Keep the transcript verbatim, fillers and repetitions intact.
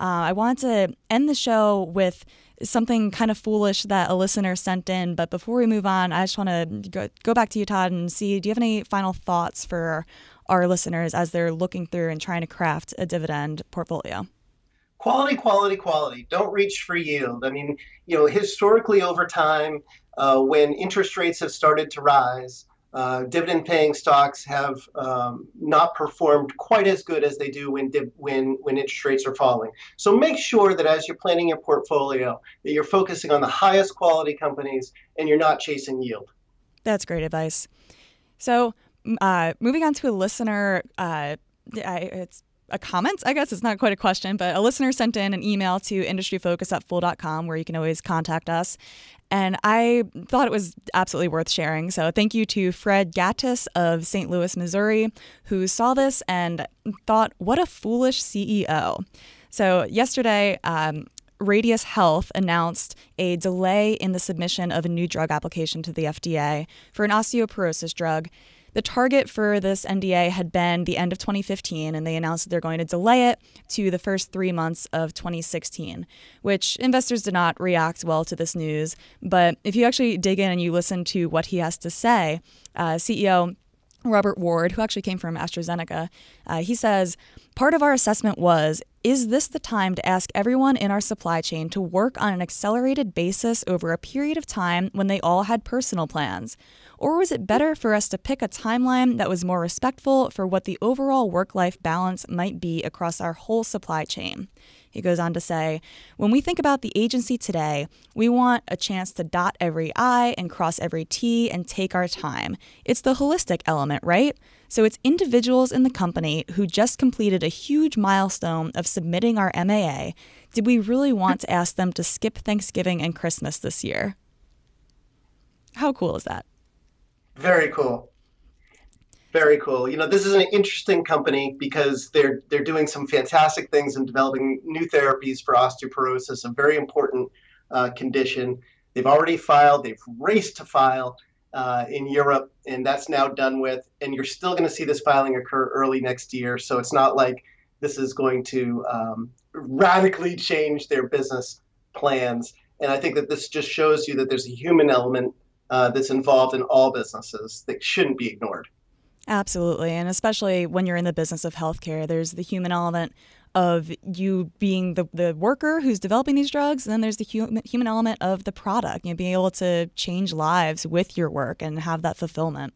Uh, I want to end the show with something kind of foolish that a listener sent in. But before we move on, I just want to go, go back to you, Todd, and see, do you have any final thoughts for our listeners as they're looking through and trying to craft a dividend portfolio? Quality, quality, quality. Don't reach for yield. I mean, you know, historically over time, uh, when interest rates have started to rise, uh, dividend-paying stocks have um, not performed quite as good as they do when, div- when, when interest rates are falling. So make sure that as you're planning your portfolio, that you're focusing on the highest quality companies and you're not chasing yield. That's great advice. So uh, moving on to a listener, uh, I, it's a comment, I guess it's not quite a question, but a listener sent in an email to industry focus at fool dot com where you can always contact us. And I thought it was absolutely worth sharing. So thank you to Fred Gattis of Saint Louis, Missouri, who saw this and thought, what a foolish C E O. So yesterday, um, Radius Health announced a delay in the submission of a new drug application to the F D A for an osteoporosis drug. The target for this N D A had been the end of twenty fifteen, and they announced that they're going to delay it to the first three months of twenty sixteen, which investors did not react well to this news. But if you actually dig in and you listen to what he has to say, uh, C E O Robert Ward, who actually came from AstraZeneca, uh, he says, part of our assessment was, is this the time to ask everyone in our supply chain to work on an accelerated basis over a period of time when they all had personal plans? Or was it better for us to pick a timeline that was more respectful for what the overall work-life balance might be across our whole supply chain? He goes on to say, when we think about the agency today, we want a chance to dot every I and cross every T and take our time. It's the holistic element, right? So it's individuals in the company who just completed a huge milestone of submitting our M A A. Did we really want to ask them to skip Thanksgiving and Christmas this year? How cool is that? Very cool. Very cool. You know, this is an interesting company because they're they're doing some fantastic things in developing new therapies for osteoporosis, a very important uh, condition. They've already filed. They've raced to file uh, in Europe, and that's now done with. And you're still going to see this filing occur early next year. So it's not like this is going to um, radically change their business plans. And I think that this just shows you that there's a human element Uh, that's involved in all businesses that shouldn't be ignored. Absolutely. And especially when you're in the business of healthcare, there's the human element of you being the, the worker who's developing these drugs. And then there's the human, human element of the product, you know, being able to change lives with your work and have that fulfillment.